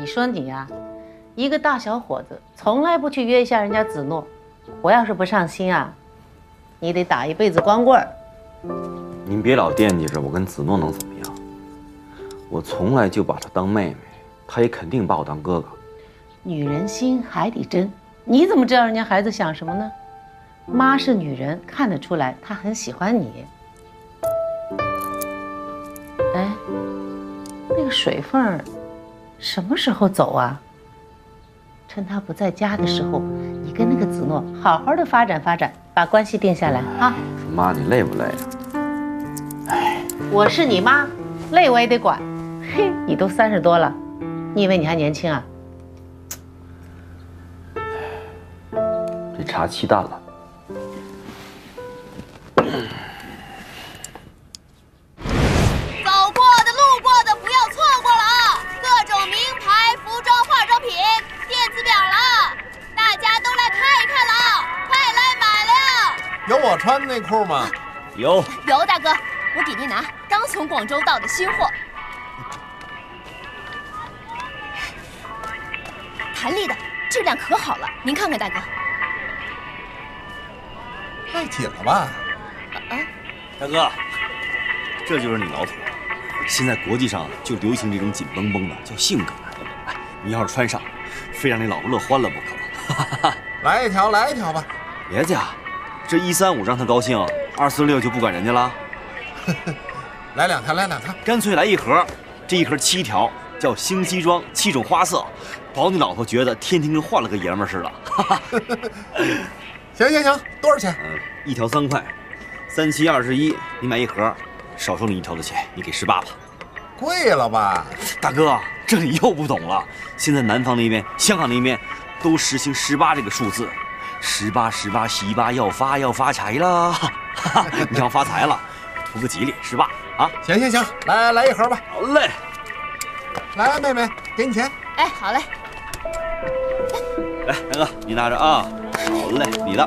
你说你呀、啊，一个大小伙子，从来不去约一下人家子诺，我要是不上心啊，你得打一辈子光棍儿。您别老惦记着我跟子诺能怎么样，我从来就把她当妹妹，她也肯定把我当哥哥。女人心海底针，你怎么知道人家孩子想什么呢？妈是女人，看得出来她很喜欢你。 哎，那个水缝什么时候走啊？趁他不在家的时候，你跟那个子诺好好的发展发展，把关系定下来啊！妈，你累不累啊？哎，我是你妈，累我也得管。嘿，你都30多了，你以为你还年轻啊？这茶沏淡了。 我穿内裤吗？有大哥，我给您拿，刚从广州到的新货。弹力的，质量可好了，您看看大哥。太紧了吧？啊！大哥，这就是你老土。现在国际上就流行这种紧绷绷的，叫性感。哎，你要是穿上，非让你老婆乐欢了不可。哈哈哈！来一条，来一条吧。别介。 这135让他高兴，246就不管人家了。来两条，来两条，干脆来一盒，这一盒7条，叫星西装，7种花色，保你老婆觉得天天跟换了个爷们似的。行行行，多少钱？1条3块，3721，你买一盒，少收你1条的钱，你给18吧。贵了吧，大哥，这你又不懂了。现在南方那边、香港那边都实行18这个数字。 18喜吧，要发财啦！你要发财了，图个吉利，18啊！行行行，来一盒吧。好嘞，来妹妹，给你钱。哎，好嘞。来，大哥，你拿着啊。好嘞，你的。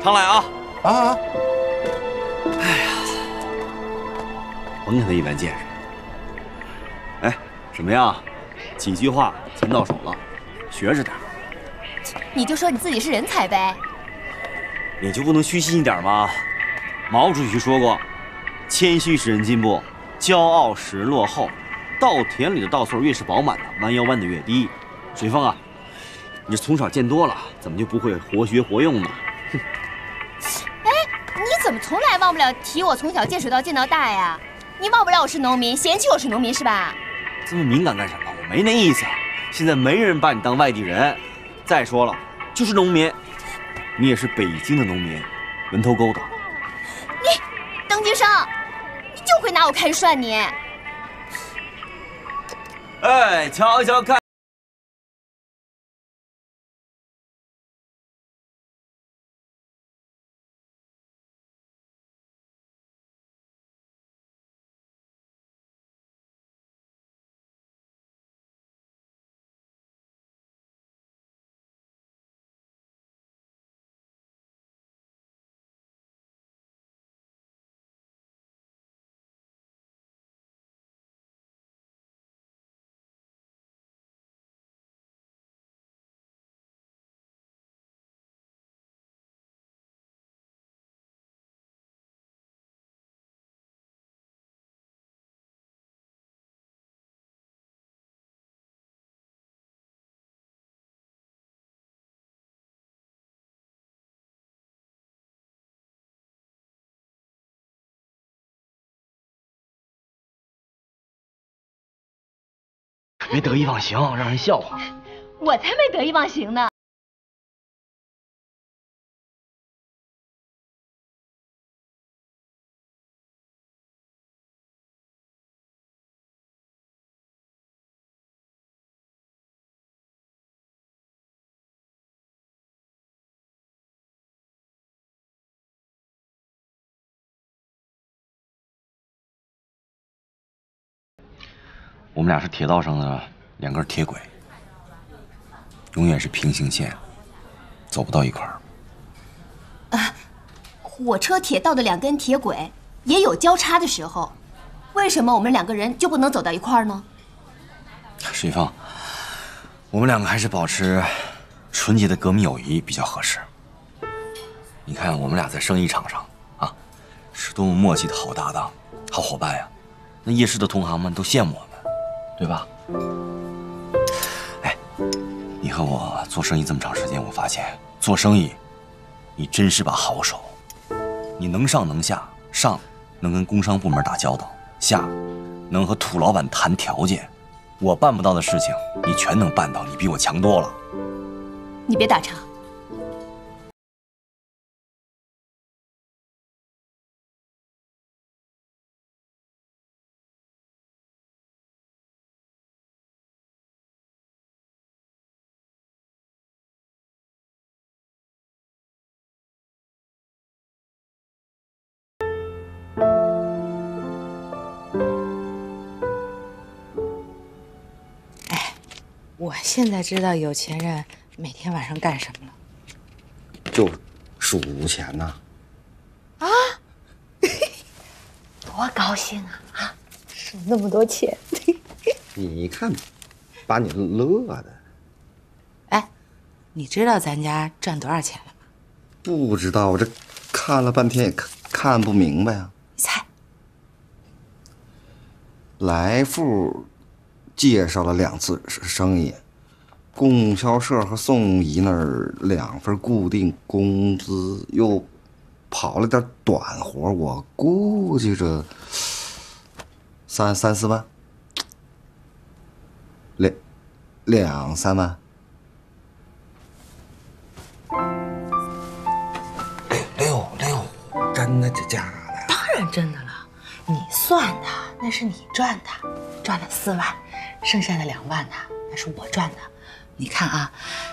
常来啊！好好好。哎呀，甭跟他一般见识。哎，什么呀？几句话钱到手了，学着点。 你就说你自己是人才呗，你就不能虚心一点吗？毛主席说过，谦虚使人进步，骄傲使人落后。稻田里的稻穗越是饱满的，弯腰弯得越低。水凤啊，你从小见多了，怎么就不会活学活用呢？哼！哎，你怎么从来忘不了提我从小见水稻见到大呀？你忘不了我是农民，嫌弃我是农民是吧？这么敏感干什么？我没那意思。现在没人把你当外地人。 再说了，就是农民，你也是北京的农民，门头沟的。你，邓金生，你就会拿我开涮你。哎，瞧瞧看。 别得意忘形，让人笑话。我才没得意忘形呢。我们俩是铁道上的2根铁轨，永远是平行线，走不到一块儿。啊，火车、铁道的2根铁轨也有交叉的时候，为什么我们2个人就不能走到一块儿呢？水凤，我们两个还是保持纯洁的革命友谊比较合适。你看，我们俩在生意场上啊，是多么默契的好搭档、好伙伴呀！那夜市的同行们都羡慕我们，对吧？哎，你和我做生意这么长时间，我发现做生意，你真是把好手。你能上能下，上能跟工商部门打交道，下能和土老板谈条件。 我办不到的事情，你全能办到，你比我强多了。你别打岔。我现在知道有钱人每天晚上干什么了，就数钱呐。啊，多高兴啊！啊，数那么多钱，你看，把你乐的。哎，你知道咱家赚多少钱了吗？不知道，我这看了半天也看不明白啊。你猜，来富。 介绍了2次生意，供销社和宋姨那儿2份固定工资，又跑了点短活，我估计着3、4万，2、3万，六，真的假的？当然真的了，你算的那是你赚的，赚了4万。 剩下的2万呢，那是我赚的。你看啊，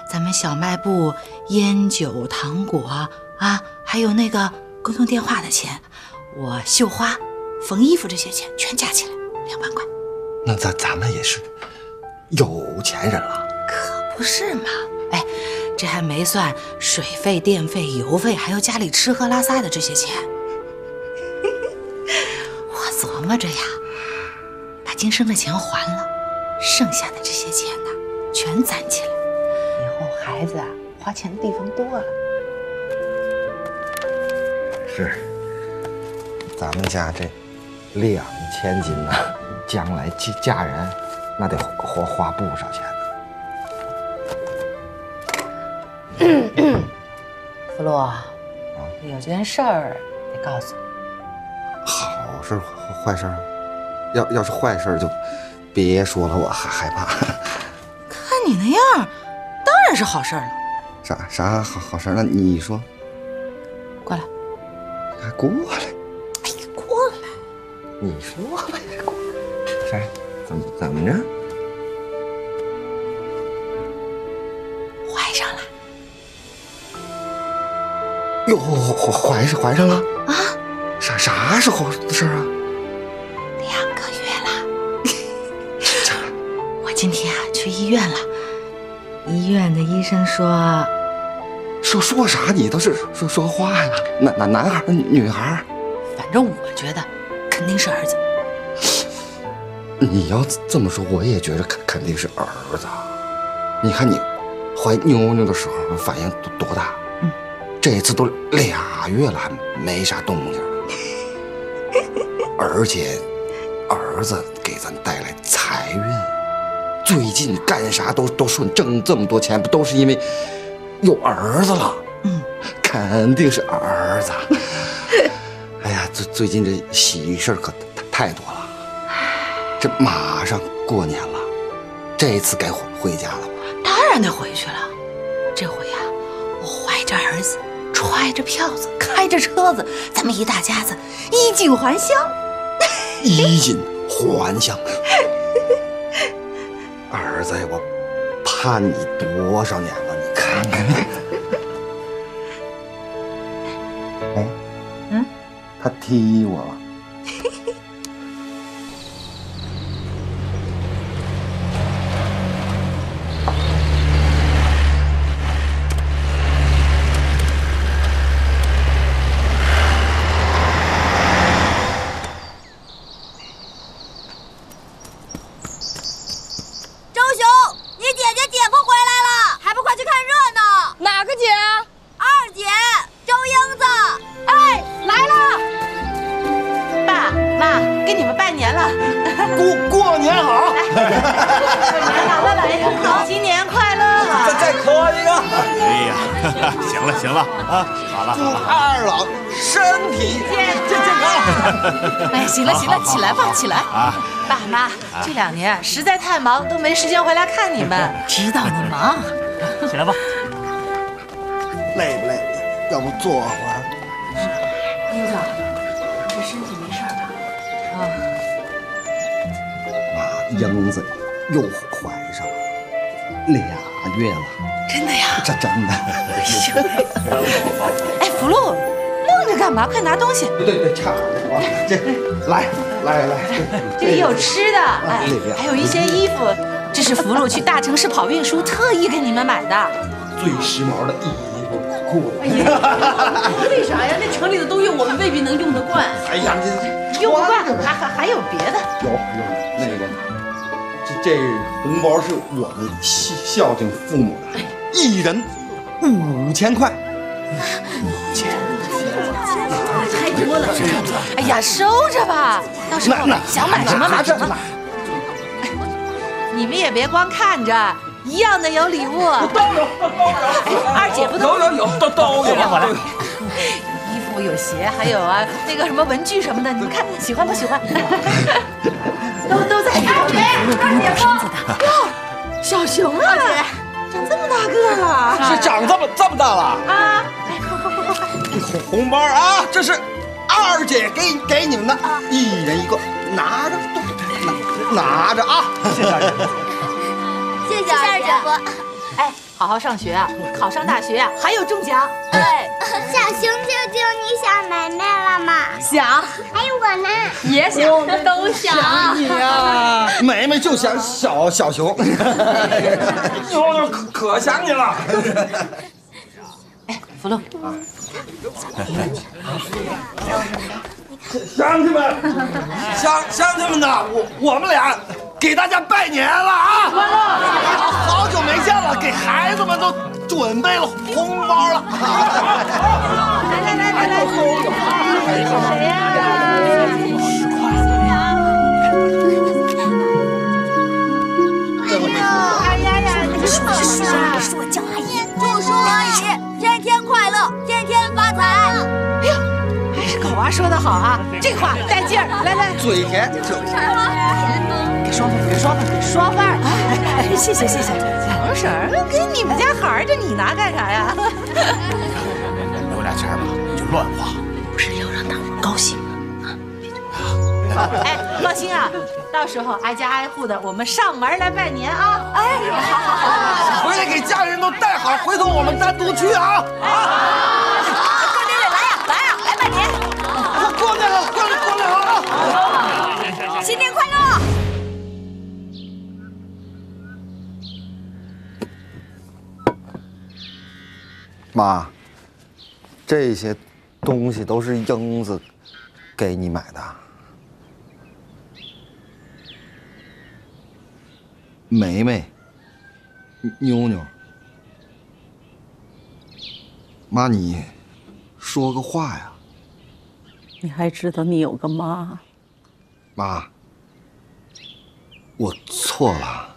咱们小卖部烟酒糖果啊，还有那个公用电话的钱，我绣花、缝衣服这些钱全加起来2万块。那咱们也是有钱人了，可不是嘛？哎，这还没算水费、电费、油费，还有家里吃喝拉撒的这些钱。我琢磨着呀，把今生的钱还了。 剩下的这些钱呢，全攒起来，以后孩子啊，花钱的地方多了。是，咱们家这2000斤呢，将来嫁人，那得花不少钱呢。福禄，有件事儿得告诉你。好事坏事？要是坏事就。 别说了，我还害怕。看你那样，当然是好事了。啥好事？那你说，过来，还过来？哎呀，过来！你说吧，过来。啥？怎么着？怀上了？哟，怀上了？啊？啥时候的事啊？ 今天啊，去医院了。医院的医生说啥？你倒是说话呀！男孩女孩？反正我觉得肯定是儿子。你要这么说，我也觉得肯定是儿子。你看你怀妞妞的时候反应多大？嗯，这次都2月了，还没啥动静。而且儿子给咱带来财运。 最近干啥都顺，挣这么多钱不都是因为有儿子了？嗯，肯定是儿子。哎呀，最近这喜事可太多了。这马上过年了，这次该回家了吧？当然得回去了。这回呀，我怀着儿子，揣着票子，开着车子，咱们一大家子衣锦还乡。衣锦还乡。儿子，我盼你多少年了，你看看你。哎，嗯，他踢我了。给你们拜年了。过年好！年好了，老爷您好，新年快乐！再磕一个！哎呀，行了啊，好了。祝二老身体健康！哎，行了，起来吧，起来！啊，爸妈，这2年实在太忙，都没时间回来看你们。知道你忙，起来吧。累不累？要不坐会儿？英子，你身体没事吧？啊！妈，英子又怀上了。 2月了，真的呀？这真的。哎，福禄，愣着干嘛？快拿东西。对，差点忘了。这，来，这里有吃的，哎，还有一些衣服。这是福禄去大城市跑运输，特意给你们买的。最时髦的衣服裤子。为啥呀？那城里的东西我们未必能用得惯。哎呀，这用不惯，还有别的？有那个。 这红包是我们孝敬父母的，一人5000块。太多了！哎呀，收着吧，到时候想买什么买什么。你们也别光看着，一样的有礼物。都有。二姐夫有都有。衣服有鞋，还有啊那个什么文具什么的，你们看喜欢不喜欢？ 都在看你，二姐夫，小熊啊，长这么大个了，是长这么大了啊！快！红包啊，这是二姐给你们的，一人1个，拿着啊！谢谢二姐夫，谢谢二姐夫。哎，好好上学啊，考上大学啊，还有中奖。哎，小熊舅舅，你想妹妹了吗？想。还有我呢。也想，都想你呀。妹妹就想小熊，以后就可想你了。哎，福禄。乡亲们呐，我们俩。 给大家拜年了啊！好久没见了，给孩子们都准备了红包了。来，谁呀？哎呀呀！是我叫阿姨，祝叔阿姨天天快乐，天天发财。 狗娃说的好啊，这话带劲儿！来，嘴甜，给双份儿！哎，谢谢！王婶儿，给你们家孩儿，这你拿干啥呀？留俩钱吧，你就乱花，不是要让他们高兴啊！哎，放心啊，到时候挨家挨户的，我们上门来拜年啊！哎，好，回来给家人都带好，回头我们单独去啊！啊！ 过年好啊！新年快乐！妈，这些东西都是英子给你买的，梅妞。妈，你说个话呀！ 你还知道你有个妈？妈，我错了。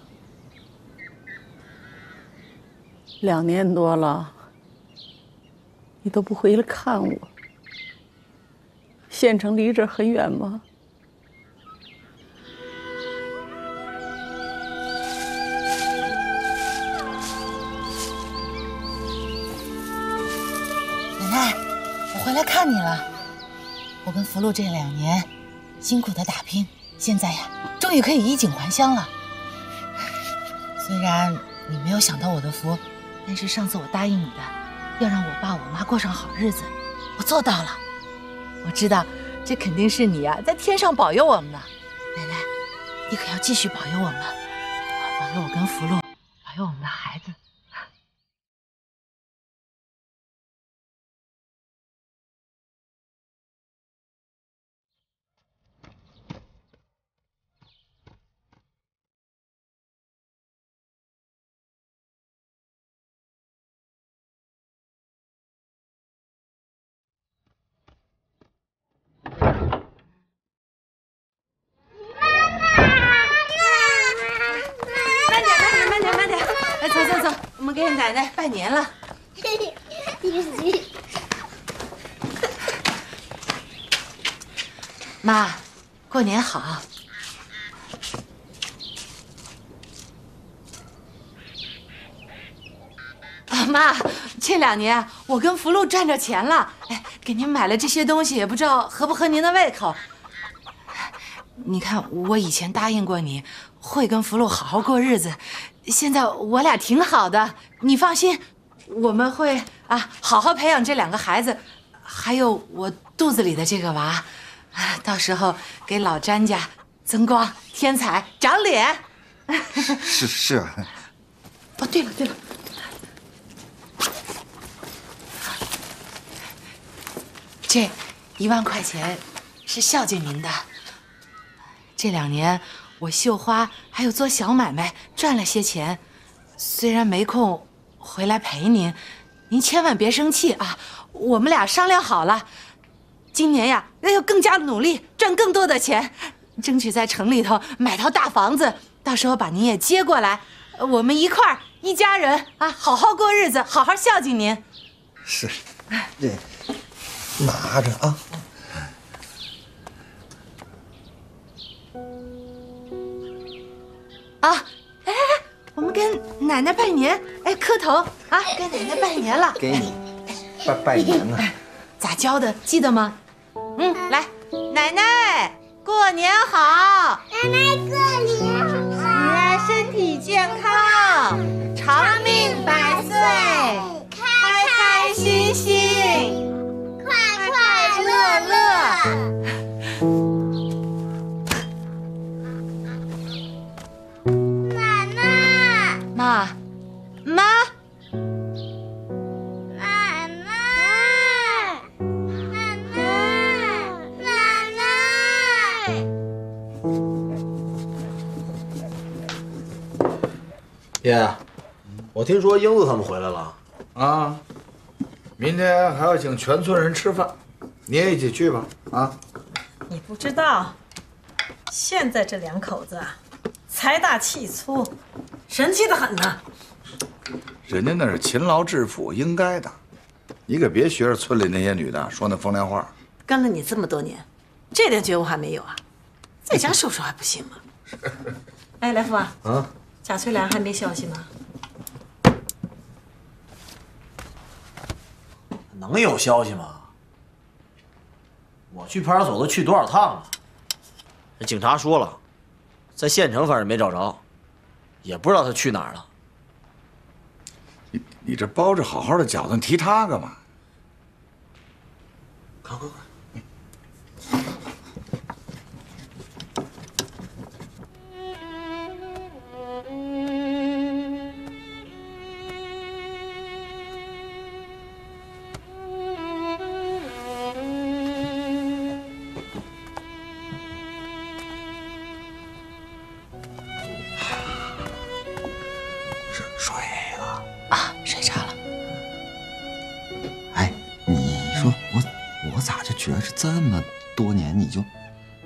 2年多了，你都不回来看我。县城离这儿很远吗？奶奶，我回来看你了。 我跟福禄这2年辛苦的打拼，现在呀，终于可以衣锦还乡了。虽然你没有享到我的福，但是上次我答应你的，要让我爸我妈过上好日子，我做到了。我知道这肯定是你呀，在天上保佑我们的。奶奶，你可要继续保佑我们，保佑我跟福禄，保佑我们的孩子。向奶奶拜年了。妈，过年好。啊，妈，这2年我跟福禄赚着钱了，哎，给您买了这些东西，也不知道合不合您的胃口。你看，我以前答应过你，会跟福禄好好过日子。 现在我俩挺好的，你放心，我们会啊好好培养这2个孩子，还有我肚子里的这个娃，啊，到时候给老詹家增光添彩长脸。是。哦，对了，这1万块钱是孝敬您的，这2年。 我绣花还有做小买卖赚了些钱，虽然没空回来陪您，您千万别生气啊！我们俩商量好了，今年呀要更加努力赚更多的钱，争取在城里头买套大房子，到时候把您也接过来，我们一块儿一家人啊，好好过日子，好好孝敬您。是，这拿着啊。 啊，哎，我们跟奶奶拜年，哎，磕头啊，跟奶奶拜年了，给你拜年了，咋教的记得吗？嗯，来，奶奶过年好，奶奶过年好，你呀身体健康，长命百岁，开开心心，快快乐乐。 爹，我听说英子他们回来了啊，明天还要请全村人吃饭，你也一起去吧啊！你不知道，现在这2口子啊，财大气粗，神气得很呢。人家那是勤劳致富，应该的。你可别学着村里那些女的说那风凉话。跟了你这么多年，这点觉悟还没有啊？在家说说还不行吗？是。哎，来福啊。啊。 贾翠兰还没消息吗？能有消息吗？我去派出所都去多少趟了？警察说了，在县城反正没找着，也不知道他去哪儿了。你这包着好好的饺子，你提他干嘛？快！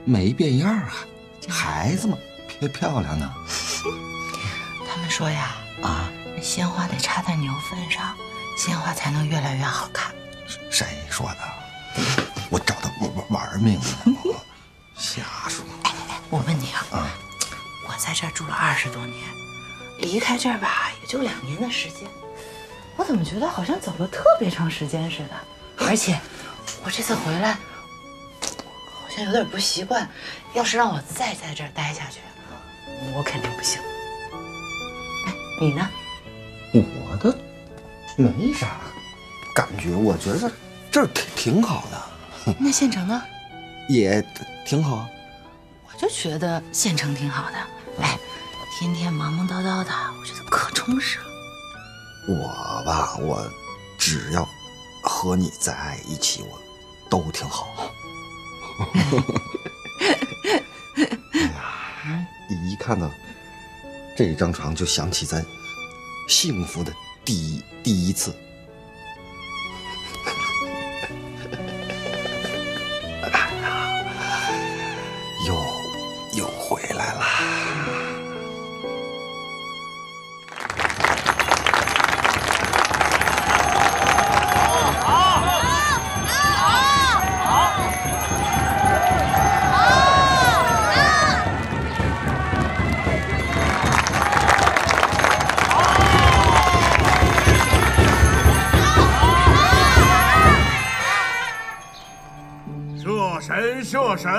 没变样啊，这孩子嘛，别漂亮呢。他们说呀，啊，鲜花得插在牛粪上，鲜花才能越来越好看。谁说的？我找他玩命呢，我瞎说。哎，我问你啊，啊，我在这儿住了20多年，离开这儿吧，也就2年的时间，我怎么觉得好像走了特别长时间似的？而且我这次回来。 好像有点不习惯，要是让我再在这儿待下去，我肯定不行。哎，你呢？我的没啥感觉，我觉得这儿挺好的。那县城呢？也挺好。我就觉得县城挺好的，哎，天天忙忙叨叨的，我觉得可充实了。我吧，我只要和你在一起，我都挺好。 哎呀，一看到这张床就想起咱幸福的第一次。又回来了。神，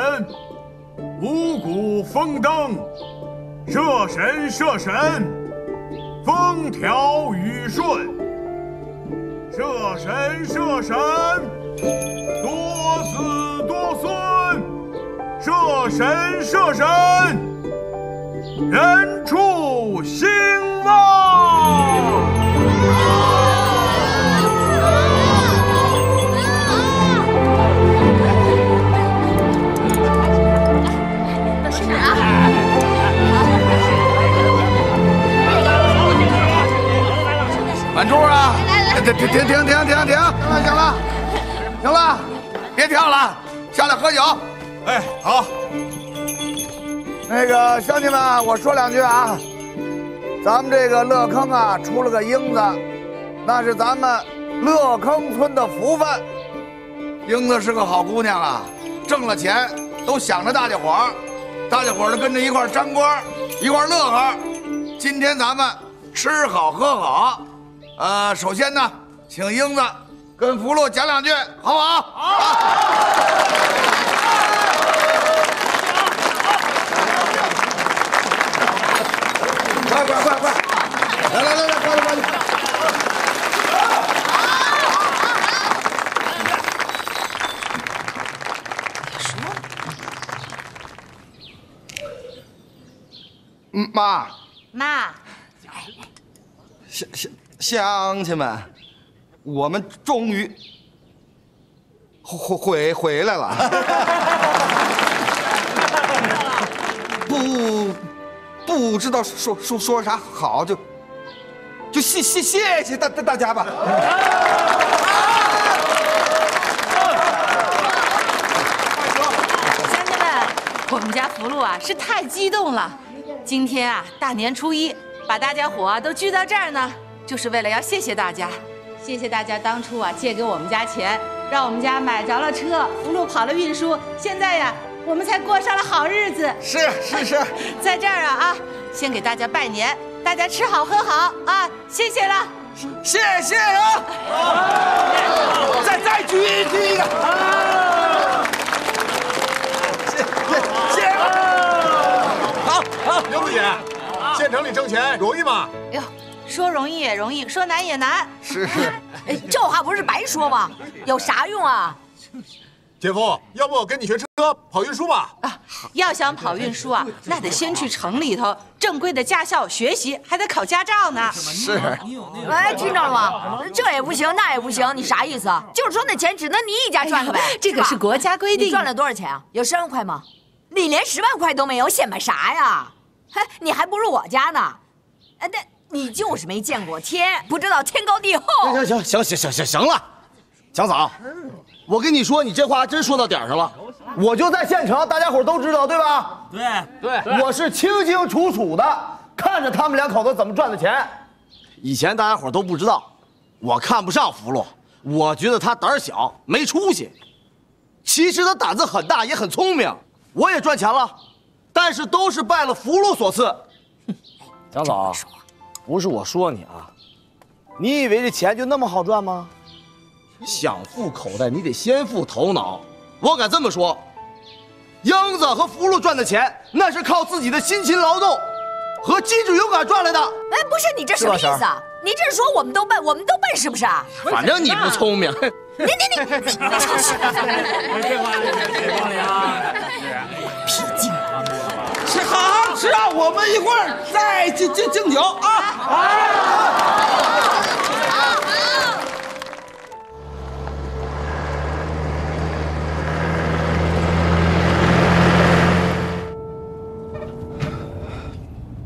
五谷丰登；社神社神，风调雨顺；社神社神，多子多孙；社神社神，人畜兴旺。 满柱啊！停！行了，别跳了，下来喝酒。哎，好。那个乡亲们，我说两句啊，咱们这个乐坑啊出了个英子，那是咱们乐坑村的福分。英子是个好姑娘啊，挣了钱都想着大家伙儿，大家伙儿都跟着一块沾光，一块乐呵。今天咱们吃好喝好。 首先呢，请英子跟福禄讲两句，好不好？好。快！来，快！什么？妈。乡亲们，我们终于回来了。不知道说啥好，就谢谢大家吧。乡亲们，我们家福禄啊是太激动了，今天啊大年初一把大家伙都聚到这儿呢。 就是为了要谢谢大家，谢谢大家当初啊借给我们家钱，让我们家买着了车，福禄跑了运输，现在呀我们才过上了好日子。是，在这儿啊，先给大家拜年，大家吃好喝好啊，谢谢了，谢啊！再举一个，谢好，刘姐，县城里挣钱容易吗？哟。 说容易也容易，说难也难。是，哎，这话不是白说吗？有啥用啊？姐夫，要不我跟你学车跑运输吧？啊，要想跑运输啊，那得先去城里头正规的驾校学习，还得考驾照呢。是。哎，听着了吗？这也不行，那也不行，你啥意思啊？就是说那钱只能你一家赚了呗。这可是国家规定。你赚了多少钱啊？有3万块吗？你连10万块都没有，显摆啥呀？嘿，你还不如我家呢。哎，那。 你就是没见过天，不知道天高地厚。行了，强嫂，我跟你说，你这话还真说到点上了。我就在县城，大家伙都知道，对吧？对，我是清清楚楚的看着他们两口子怎么赚的钱。以前大家伙都不知道，我看不上福禄，我觉得他胆小没出息。其实他胆子很大，也很聪明。我也赚钱了，但是都是拜了福禄所赐。强嫂。 不是我说你啊，你以为这钱就那么好赚吗？想富口袋，你得先富头脑。我敢这么说，英子和福禄赚的钱，那是靠自己的辛勤劳动和机智勇敢赚来的。哎，不是你这什么意思啊？你这是说我们都笨是不是？反正你不聪明。你，屁劲！ 是啊，我们一块儿再敬酒啊！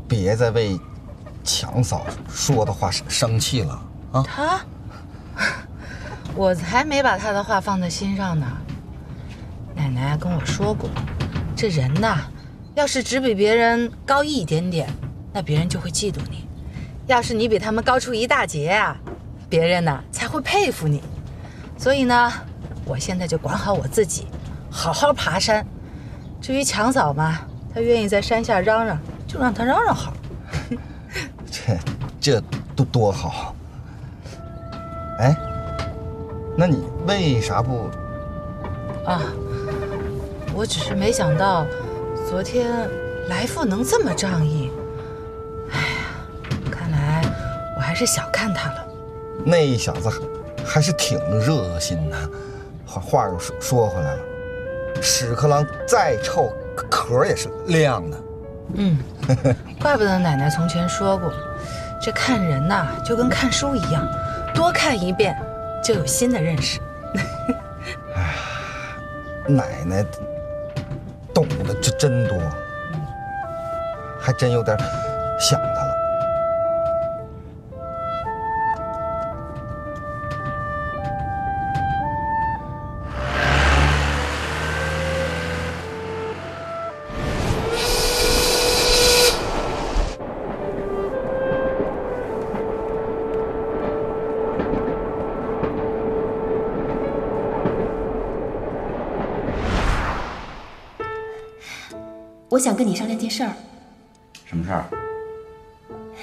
别再为强嫂说的话生气了啊！她，我才没把她的话放在心上呢。奶奶跟我说过，这人呐。 要是只比别人高一点点，那别人就会嫉妒你；要是你比他们高出一大截啊，别人呢才会佩服你。所以呢，我现在就管好我自己，好好爬山。至于强嫂嘛，她愿意在山下嚷嚷，就让她嚷嚷好。这多好！哎，那你为啥不？啊，我只是没想到昨天来父能这么仗义。哎呀，看来我还是小看他了。那小子还是挺热心的。话又说回来了，屎壳郎再臭，壳也是亮的。嗯，怪不得奶奶从前说过，这看人呐，就跟看书一样，多看一遍就有新的认识。奶奶懂得这真多，还真有点想他了。我想跟你商量件事儿。什么事儿？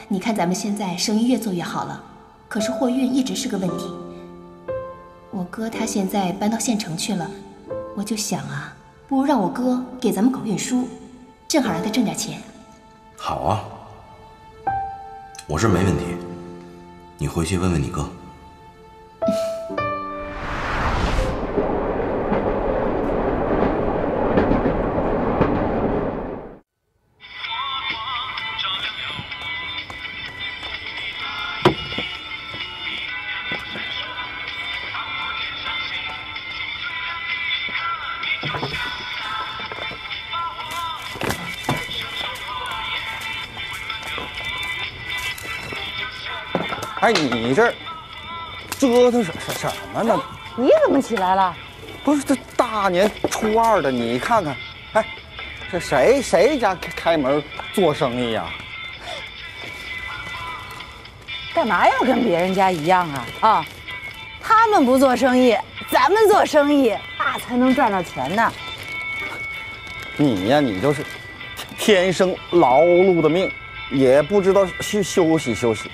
你看咱们现在生意越做越好了，可是货运一直是个问题。我哥他现在搬到县城去了，我就想啊，不如让我哥给咱们搞运输，正好让他挣点钱。好啊，我是没问题。你回去问问你哥。 哎，你这折腾什么呢？你怎么起来了？不是，这大年初二的，你看看，哎，这谁家开门做生意呀？干嘛要跟别人家一样啊？啊，他们不做生意，咱们做生意，那才能赚到钱呢。你呀，你就是天生劳碌的命，也不知道去休息休息。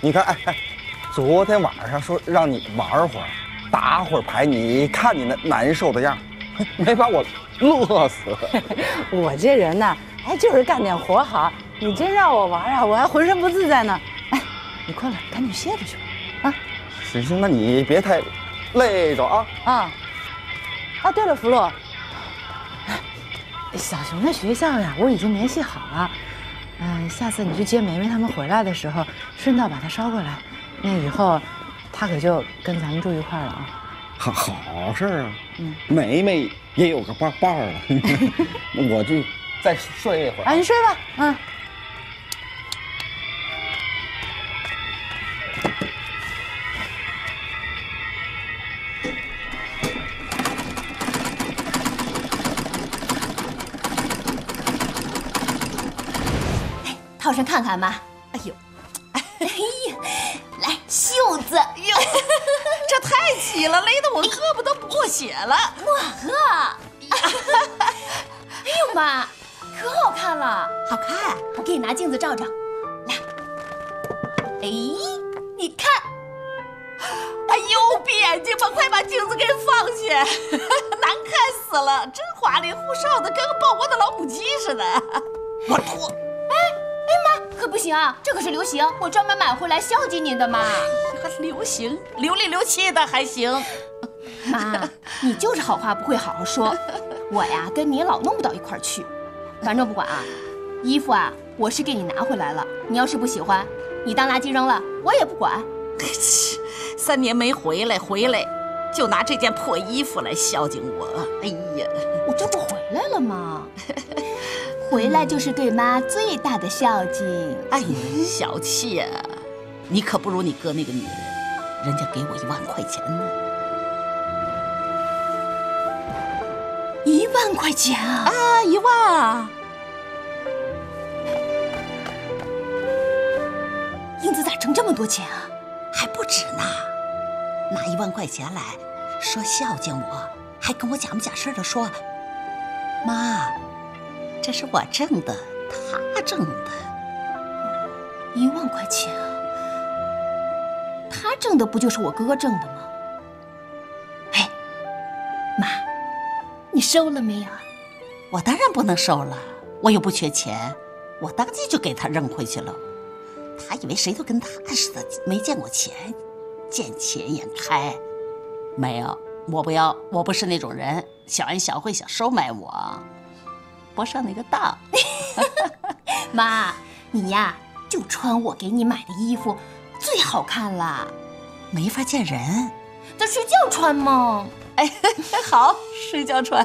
你看，哎，昨天晚上说让你玩会儿，打会儿牌，你看你那难受的样，没把我乐死。我这人呢，哎，就是干点活好。你真让我玩啊，我还浑身不自在呢。哎，你困了，赶紧歇着去吧。啊，行，那你别太累着啊。啊，啊，对了，福禄，小熊的学校呀，我已经联系好了。 下次你去接梅梅他们回来的时候，顺道把她捎过来。那以后，她可就跟咱们住一块儿了啊。好事儿啊，嗯，梅梅也有个伴儿了。我就再睡一会儿啊，你睡吧，嗯。套上看看吧。哎呦，哎呀，来袖子，哟，这太挤了，勒得我胳膊都破血了。哇呵，哎呦妈，可好看了，好看！我给你拿镜子照照，来，哎，你看，哎呦，闭眼睛吧，快把镜子给放下，难看死了，真花里胡哨的，跟个抱窝的老母鸡似的。我脱。 可不行啊！这可是流行，我专门买回来孝敬您的嘛。还流行，流里流气的还行。妈，你就是好话不会好好说。我呀，跟你老弄不到一块儿去。反正不管啊，衣服啊，我是给你拿回来了。你要是不喜欢，你当垃圾扔了，我也不管。3年没回来，就拿这件破衣服来孝敬我。哎呀，我这不回来了吗？回来就是对妈最大的孝敬。哎呀，小气呀、啊！你可不如你哥那个女人，人家给我1万块钱呢。1万块钱啊！啊，1万啊！英子咋挣这么多钱啊？还不止呢！拿1万块钱来说孝敬我，还跟我假模假式的说，妈。 这是我挣的，他挣的，1万块钱啊！他挣的不就是我哥挣的吗？哎，妈，你收了没有？我当然不能收了，我又不缺钱，我当即就给他扔回去了。他以为谁都跟他似的，没见过钱，见钱眼开。没有，我不要，我不是那种人，小恩小惠想收买我，不上那个当。妈，你呀就穿我给你买的衣服，最好看了。没法见人，那睡觉穿嘛。哎，好，睡觉穿。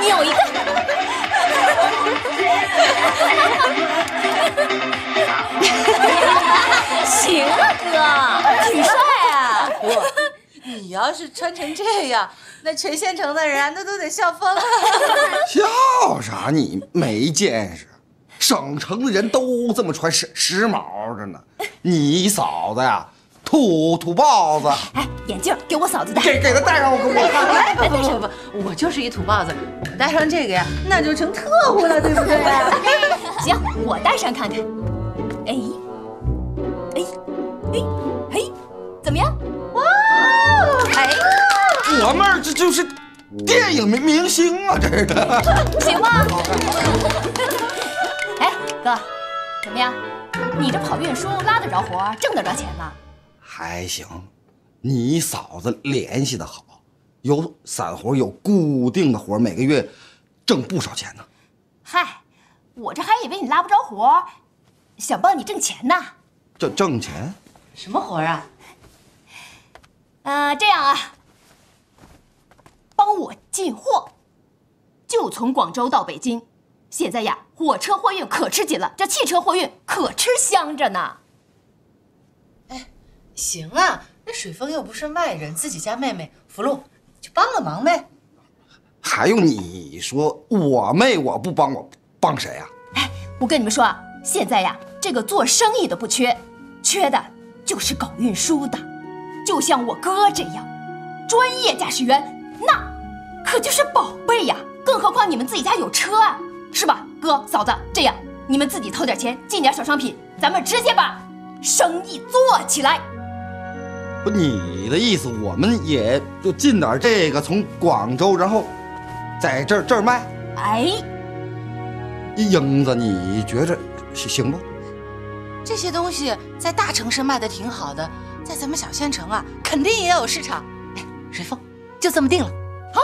扭一个。 行啊，哥，挺帅啊！哥，你要是穿成这样，那全县城的人那都得笑疯了。笑啥？你没见识，省城的人都这么穿，时髦着呢。你嫂子呀，土豹子。哎，眼镜给我嫂子戴，给她戴上，我看看。不，我就是一土豹子，戴上这个呀，那就成特务了，对不对？行，我戴上看看。哎。 哎，嘿，怎么样？哇！哎，我妹儿这就是电影明星啊，这是行吗？哎，哥，怎么样？你这跑运输拉得着活，挣得着钱吗？还行，你嫂子联系的好，有散活，有固定的活，每个月挣不少钱呢。嗨，我这还以为你拉不着活，想帮你挣钱呢。挣钱？ 什么活啊？这样啊，帮我进货，就从广州到北京。现在呀，火车货运可吃紧了，这汽车货运可吃香着呢。哎，行啊，那水峰又不是外人，自己家妹妹福禄，就帮个忙呗。还用你说我妹我不帮我帮谁啊？哎，我跟你们说啊，现在呀，这个做生意的不缺，缺的。 就是搞运输的，就像我哥这样，专业驾驶员那可就是宝贝呀！更何况你们自己家有车啊，是吧，哥嫂子？这样你们自己掏点钱进点小商品，咱们直接把生意做起来。不，你的意思我们也就进点这个，从广州然后在这儿卖？哎，英子，你觉着行不？ 这些东西在大城市卖的挺好的，在咱们小县城啊，肯定也有市场。哎，水凤，就这么定了。好，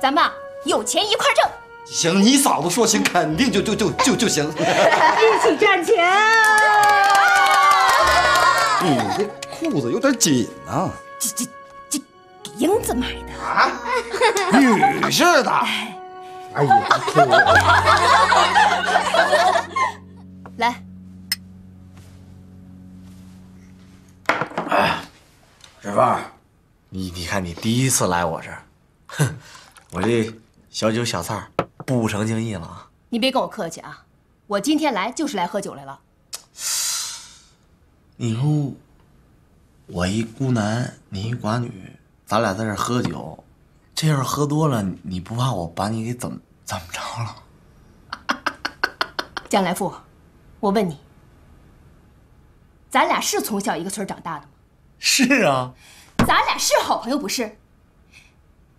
咱们啊有钱一块挣。行，你嫂子说行，肯定就行。一起赚钱。你这裤子有点紧啊。这给英子买的啊，女士的。哎呀，来。 哎，水凤，你看你第一次来我这儿，哼，我这小酒小菜不成敬意了啊！你别跟我客气啊，我今天来就是来喝酒来了。你说我一孤男，你一寡女，咱俩在这儿喝酒，这要是喝多了，你不怕我把你给怎么着了？江来富，我问你，咱俩是从小一个村长大的吗？ 是啊，咱俩是好朋友不是？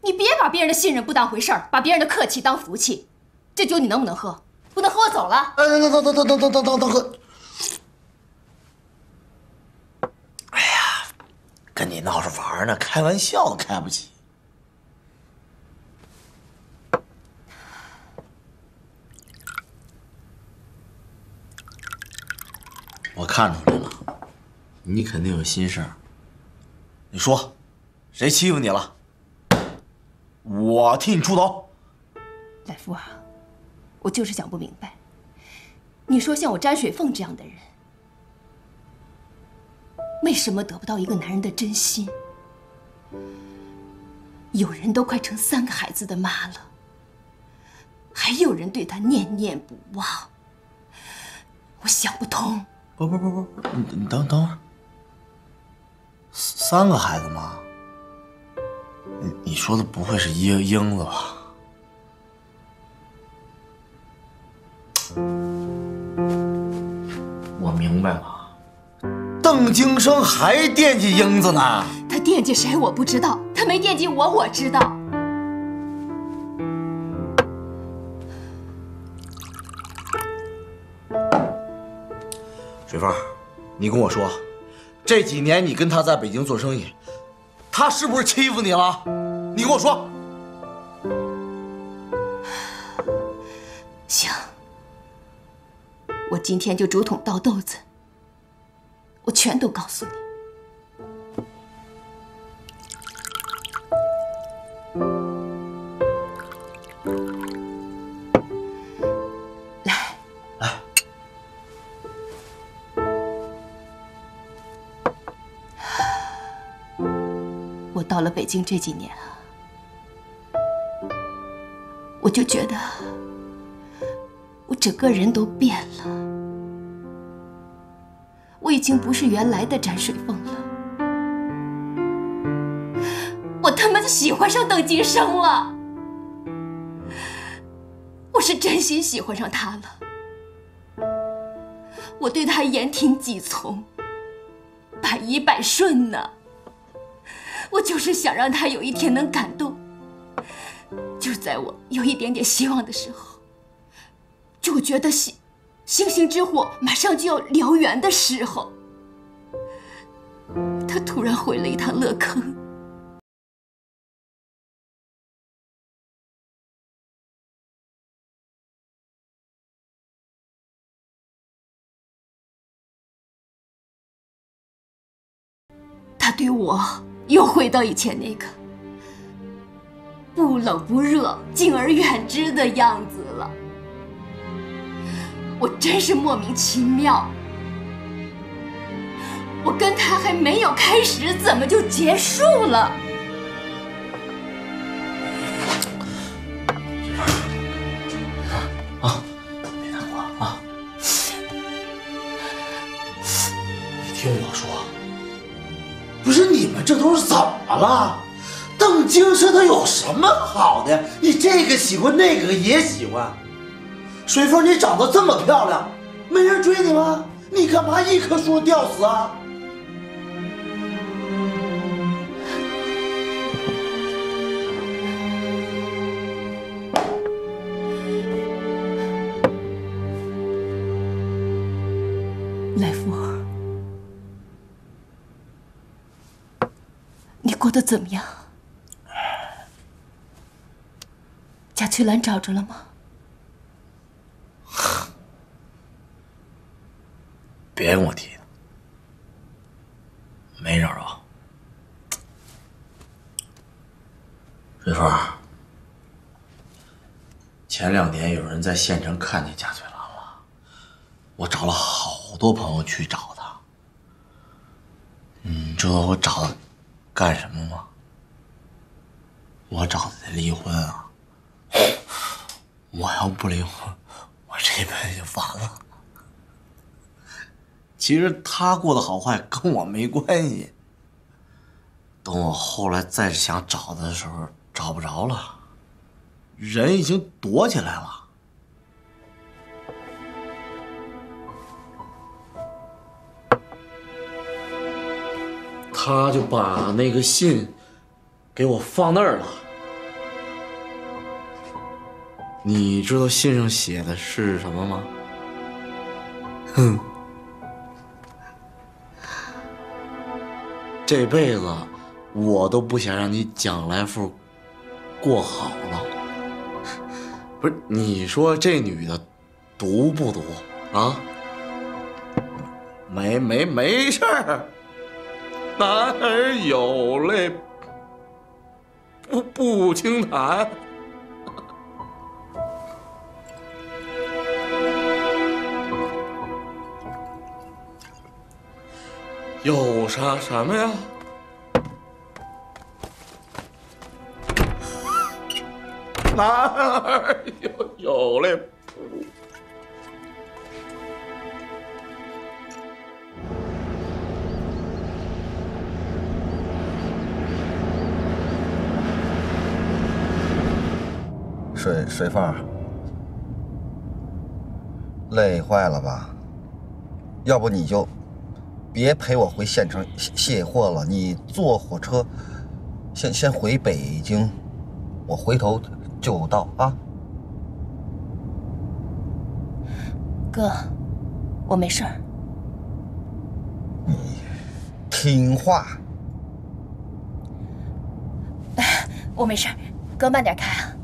你别把别人的信任不当回事儿，把别人的客气当福气。这酒你能不能喝？不能喝我走了。等。哎呀，跟你闹着玩呢，开玩笑都开不起。我看出来了，你肯定有心事儿。 你说，谁欺负你了？我替你出头。来福啊，我就是想不明白，你说像我詹水凤这样的人，为什么得不到一个男人的真心？有人都快成三个孩子的妈了，还有人对她念念不忘，我想不通。不，你等会儿。 三个孩子吗？你说的不会是英子吧？ 我明白了，邓京生还惦记英子呢。他惦记谁我不知道，他没惦记我，我知道。水芳，你跟我说，这几年你跟他在北京做生意，他是不是欺负你了？你跟我说。行。 我今天就竹筒倒豆子，我全都告诉你。来，我到了北京这几年啊，我就觉得。 我整个人都变了，我已经不是原来的展水凤了，我他妈的喜欢上邓京生了，我是真心喜欢上他了，我对他言听计从，百依百顺呢，我就是想让他有一天能感动，就在我有一点点希望的时候。 就觉得星星之火马上就要燎原的时候，他突然回了一趟乐坑。他对我又回到以前那个不冷不热、敬而远之的样子了。 我真是莫名其妙，我跟他还没有开始，怎么就结束了？啊，别难过了啊！你听我说，不是你们这都是怎么了？邓京生他有什么好的？你这个喜欢，那个也喜欢。 水凤，你长得这么漂亮，没人追你吗？你干嘛一棵树吊死啊？来福，你过得怎么样？贾翠兰找着了吗？ 别跟我提了，没找着。瑞凤，前2年有人在县城看见贾翠兰了，我找了好多朋友去找她。你知道我找她干什么吗？我找她离婚啊！我要不离婚，我这辈子就完了。 其实他过得好坏跟我没关系。等我后来再想找他的时候，找不着了，人已经躲起来了。他就把那个信给我放那儿了。你知道信上写的是什么吗？哼。 这辈子我都不想让你蒋来富过好了，不是？你说这女的毒不毒啊？没事儿，男儿有泪不轻弹。有啥什么呀？男儿有泪。水凤，累坏了吧？要不你就别陪我回县城卸货了，你坐火车先回北京，我回头就到啊。哥，我没事儿。你听话。我没事儿，哥慢点开啊。